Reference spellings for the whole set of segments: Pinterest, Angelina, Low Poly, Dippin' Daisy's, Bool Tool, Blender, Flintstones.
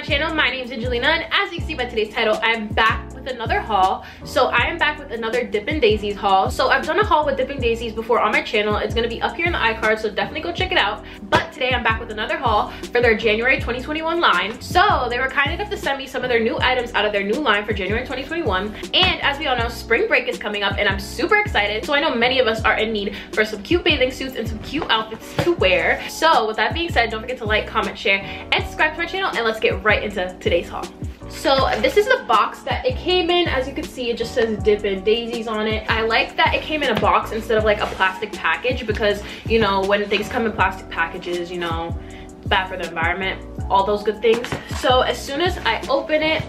my channel. My name is Angelina, and as you can see by today's title, I'm back with another haul. So I am back with another Dippin' Daisy's haul. So I've done a haul with Dippin' Daisy's before on my channel. It's going to be up here in the iCard, so definitely go check it out. But today I'm back with another haul for their January 2021 line. So they were kind enough to send me some of their new items out of their new line for January 2021. And as we all know, spring break is coming up and I'm super excited. So I know many of us are in need for some cute bathing suits and some cute outfits to wear. So with that being said, don't forget to like, comment, share, and subscribe to my channel, and let's get right into today's haul. So this is the box that it came in. As you can see, it just says Dippin' Daisy's on it. I like that it came in a box instead of like a plastic package, because you know, when things come in plastic packages, you know, it's bad for the environment, all those good things. So as soon as I open it,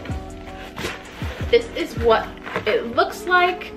this is what it looks like.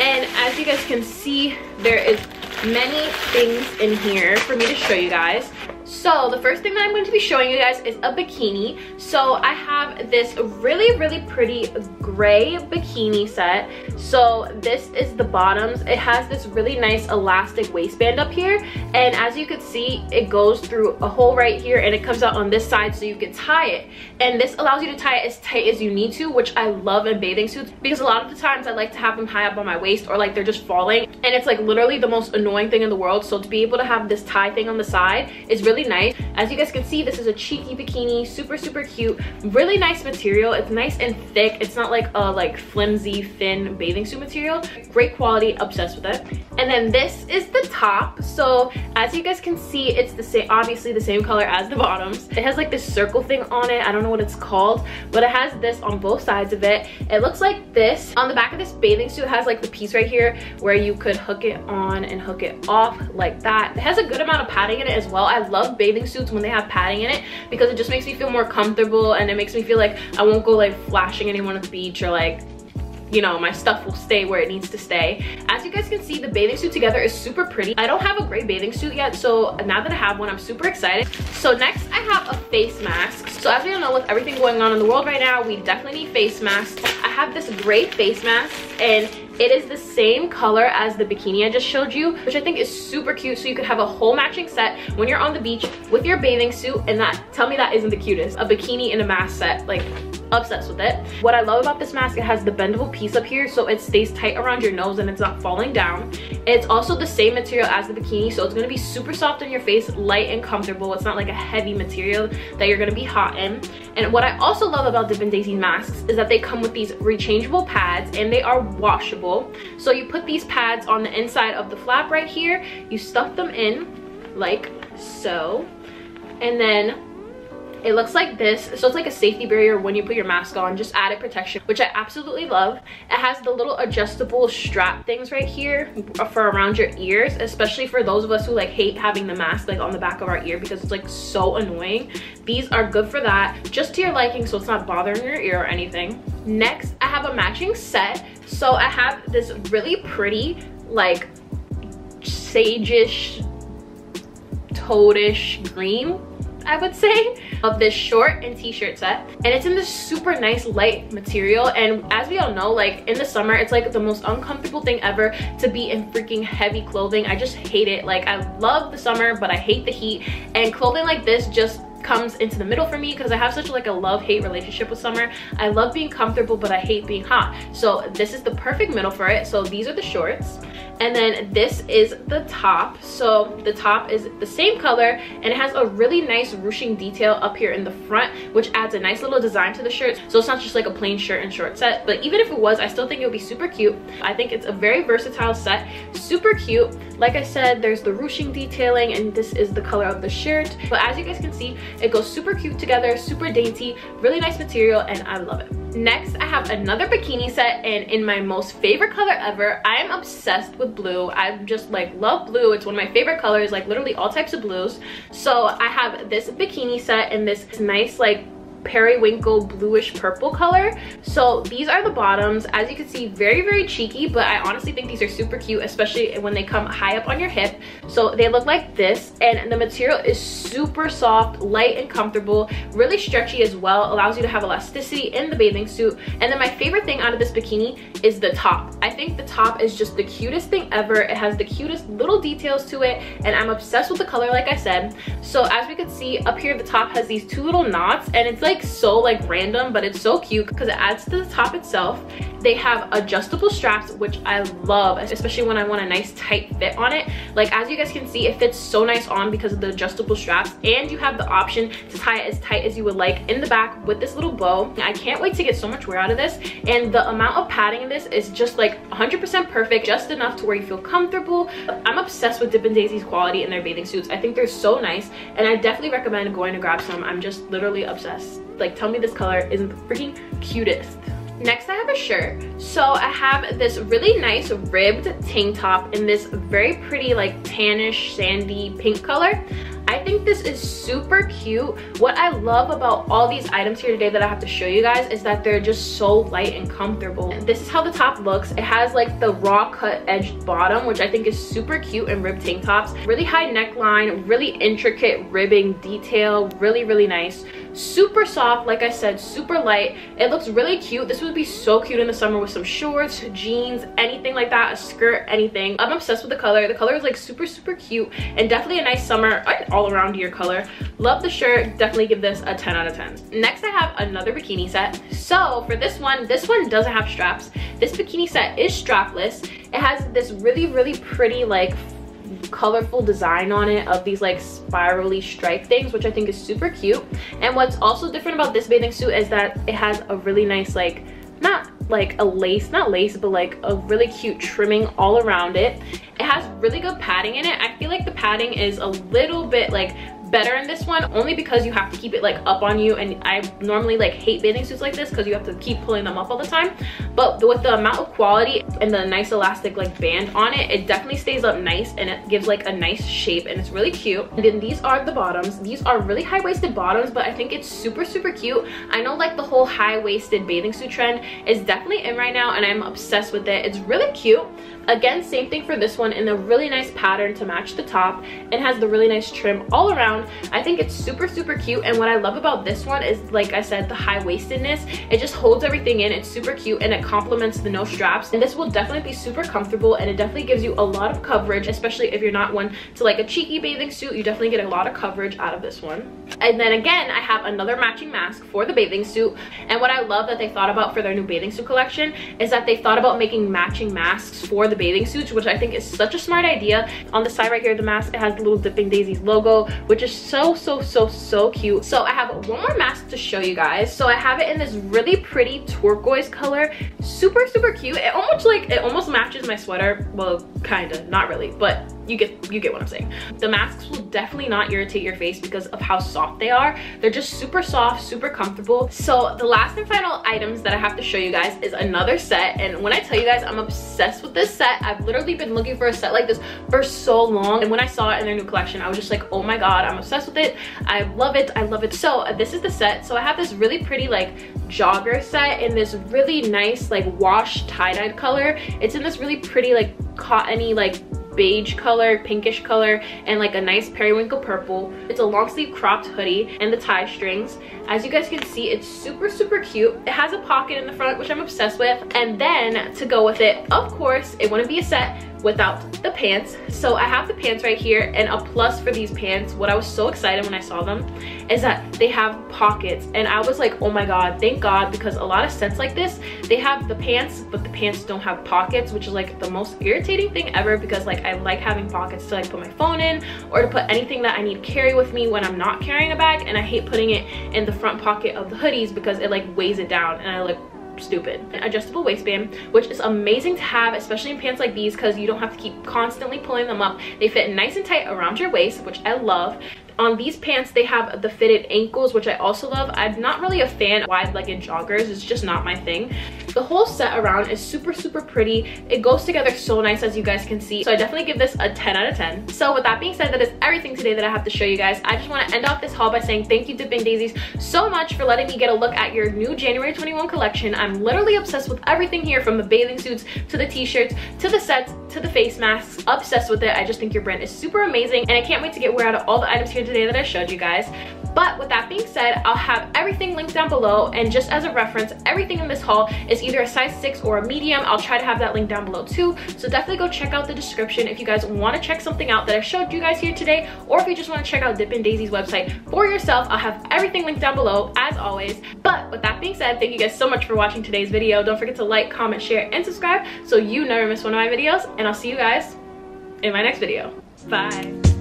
And as you guys can see, there is many things in here for me to show you guys. So the first thing that I'm going to be showing you guys is a bikini. So I have this really pretty gray bikini set. So this is the bottoms. It has this really nice elastic waistband up here, and as you can see, it goes through a hole right here and it comes out on this side, so you can tie it. And this allows you to tie it as tight as you need to, which I love in bathing suits, because a lot of the times I like to have them high up on my waist, or like they're just falling, and it's like literally the most annoying thing in the world. So to be able to have this tie thing on the side is really nice. As you guys can see, this is a cheeky bikini, super cute, really nice material. It's nice and thick. It's not like a flimsy thin bathing suit material. Great quality, obsessed with it. And then this is the top. So as you guys can see, it's the same, obviously the same color as the bottoms. It has like this circle thing on it. I don't know what it's called, but it has this on both sides of it. It looks like this. On the back of this bathing suit, it has like the piece right here where you could hook it on and hook it off like that. It has a good amount of padding in it as well. I love bathing suits when they have padding in it, because it just makes me feel more comfortable, and it makes me feel like I won't go like flashing anyone at the beach, or like, you know, my stuff will stay where it needs to stay. As you guys can see, the bathing suit together is super pretty. I don't have a gray bathing suit yet, so now that I have one, I'm super excited. So next I have a face mask. So as we all know, with everything going on in the world right now, we definitely need face masks. I have this gray face mask, and it is the same color as the bikini I just showed you, which I think is super cute. So you could have a whole matching set when you're on the beach with your bathing suit, and that, tell me that isn't the cutest. A bikini and a mask set, like, obsessed with it. What I love about this mask, it has the bendable piece up here, so it stays tight around your nose and it's not falling down. It's also the same material as the bikini, so it's going to be super soft on your face, light and comfortable. It's not like a heavy material that you're going to be hot in. And what I also love about Dippin' Daisy's masks is that they come with these rechangeable pads, and they are washable. So you put these pads on the inside of the flap right here, you stuff them in like so, and then it looks like this. So it's like a safety barrier when you put your mask on, just added protection, which I absolutely love. It has the little adjustable strap things right here for around your ears, especially for those of us who like hate having the mask like on the back of our ear, because it's like so annoying. These are good for that, just to your liking, so it's not bothering your ear or anything. Next, I have a matching set. So I have this really pretty like sage-ish, toadish green, I would say, of this short and t-shirt set, and it's in this super nice light material. And as we all know, like in the summer, it's like the most uncomfortable thing ever to be in freaking heavy clothing. I just hate it. Like, I love the summer, but I hate the heat, and clothing like this just comes into the middle for me, because I have such like a love-hate relationship with summer. I love being comfortable, but I hate being hot, so this is the perfect middle for it. So these are the shorts, and then this is the top. So the top is the same color, and it has a really nice ruching detail up here in the front, which adds a nice little design to the shirt. So it's not just like a plain shirt and short set, but even if it was, I still think it would be super cute. I think it's a very versatile set, super cute. Like I said, there's the ruching detailing, and this is the color of the shirt. But as you guys can see, it goes super cute together, super dainty, really nice material, and I love it. Next, I have another bikini set, and in my most favorite color ever. I am obsessed with blue. I just like love blue. It's one of my favorite colors, like literally all types of blues. So I have this bikini set in this nice like periwinkle bluish purple color. So these are the bottoms. As you can see, very cheeky, but I honestly think these are super cute, especially when they come high up on your hip. So they look like this, and the material is super soft, light and comfortable, really stretchy as well, allows you to have elasticity in the bathing suit. And then my favorite thing out of this bikini is the top. I think the top is just the cutest thing ever. It has the cutest little details to it, and I'm obsessed with the color, like I said. So as we can see up here, the top has these two little knots, and it's like like so like random, but it's so cute because it adds to the top itself. They have adjustable straps, which I love, especially when I want a nice tight fit on it. Like as you guys can see, it fits so nice on because of the adjustable straps, and you have the option to tie it as tight as you would like in the back with this little bow. I can't wait to get so much wear out of this, and the amount of padding in this is just like 100% perfect, just enough to where you feel comfortable. I'm obsessed with Dippin' Daisy's quality in their bathing suits. I think they're so nice, and I definitely recommend going to grab some. I'm just literally obsessed. Like, tell me this color isn't the freaking cutest. Next, I have a shirt. So I have this really nice ribbed tank top in this very pretty like tannish sandy pink color. I think this is super cute. What I love about all these items here today that I have to show you guys is that they're just so light and comfortable. This is how the top looks. It has like the raw cut edged bottom, which I think is super cute in ribbed tank tops. Really high neckline, really intricate ribbing detail, really nice. Super soft, like I said, super light. It looks really cute. This would be so cute in the summer with some shorts, jeans, anything like that, a skirt, anything. I'm obsessed with the color. The color is like super cute and definitely a nice summer all around year color. Love the shirt. Definitely give this a 10 out of 10. Next, I have another bikini set. So for this one doesn't have straps. This bikini set is strapless. It has this really pretty like colorful design on it of these like spirally striped things, which I think is super cute. And what's also different about this bathing suit is that it has a really nice like, not like a lace, not lace, but like a really cute trimming all around it. It has really good padding in it. I feel like the padding is a little bit like better in this one, only because you have to keep it like up on you, and I normally like hate bathing suits like this because you have to keep pulling them up all the time. But with the amount of quality and the nice elastic like band on it, it definitely stays up nice and it gives like a nice shape, and it's really cute. And then these are the bottoms. These are really high-waisted bottoms, but I think it's super cute. I know like the whole high-waisted bathing suit trend is definitely in right now, and I'm obsessed with it. It's really cute. Again, same thing for this one, in a really nice pattern to match the top. It has the really nice trim all around. I think it's super cute, and what I love about this one is, like I said, the high-waistedness. It just holds everything in. It's super cute, and it complements the no straps, and this will definitely be super comfortable, and it definitely gives you a lot of coverage, especially if you're not one to like a cheeky bathing suit. You definitely get a lot of coverage out of this one. And then again, I have another matching mask for the bathing suit, and what I love that they thought about for their new bathing suit collection is that they thought about making matching masks for the bathing suits, which I think is such a smart idea. On the side right here, the mask, it has the little Dippin' Daisy's logo, which is so cute. So I have one more mask to show you guys. So I have it in this really pretty turquoise color. Super cute. It almost matches my sweater. Well, kinda, not really, but you get what I'm saying. The masks will definitely not irritate your face because of how soft they are. They're just super soft, super comfortable. So the last and final items that I have to show you guys is another set, and when I tell you guys I'm obsessed with this set, I've literally been looking for a set like this for so long, and when I saw it in their new collection, I was just like, oh my god, I'm obsessed with it. I love it, I love it. So this is the set. So I have this really pretty like jogger set in this really nice like wash tie-dyed color. It's in this really pretty like cottony like beige color, pinkish color, and like a nice periwinkle purple. It's a long sleeve cropped hoodie and the tie strings. As you guys can see, it's super cute. It has a pocket in the front, which I'm obsessed with. And then to go with it, of course, it wouldn't be a set without the pants. So I have the pants right here, and a plus for these pants, what I was so excited when I saw them is that they have pockets, and I was like, oh my god, thank god, because a lot of sets like this, they have the pants but the pants don't have pockets, which is like the most irritating thing ever, because like I like having pockets to like put my phone in or to put anything that I need to carry with me when I'm not carrying a bag, and I hate putting it in the front pocket of the hoodies because it like weighs it down, and I like stupid. An adjustable waistband, which is amazing to have, especially in pants like these, because you don't have to keep constantly pulling them up. They fit nice and tight around your waist, which I love. On these pants, they have the fitted ankles, which I also love. I'm not really a fan of wide-legged joggers. It's just not my thing. The whole set around is super pretty. It goes together so nice, as you guys can see. So I definitely give this a 10 out of 10. So with that being said, that is everything today that I have to show you guys. I just want to end off this haul by saying thank you, Dippin' Daisy's, so much for letting me get a look at your new January 21 collection. I'm literally obsessed with everything here, from the bathing suits to the t-shirts to the sets to the face masks. Obsessed with it. I just think your brand is super amazing, and I can't wait to get wear out of all the items here today that I showed you guys. But with that being said, I'll have everything linked down below, and just as a reference, everything in this haul is either a size 6 or a medium. I'll try to have that link down below too, so definitely go check out the description if you guys want to check something out that I showed you guys here today, or if you just want to check out Dippin' Daisy's website for yourself. I'll have everything linked down below as always. But with that being said, thank you guys so much for watching today's video. Don't forget to like, comment, share, and subscribe so you never miss one of my videos, and I'll see you guys in my next video. Bye.